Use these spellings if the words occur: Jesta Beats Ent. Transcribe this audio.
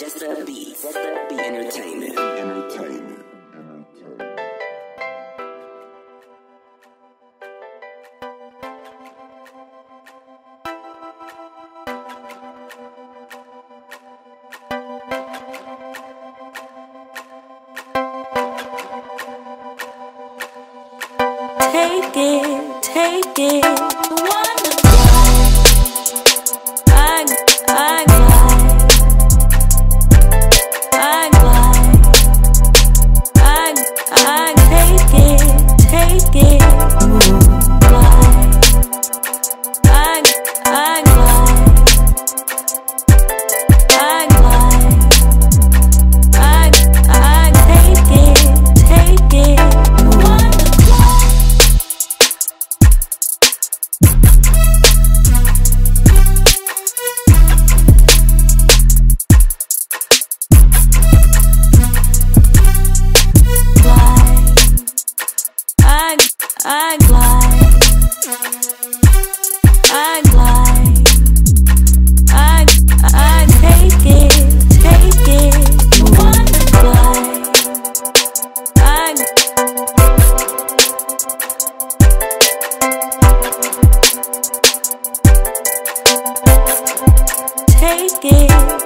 Jesta Beats Entertainment. Take it, take it. I glide, I glide, I take it, you wanna glide, I take it.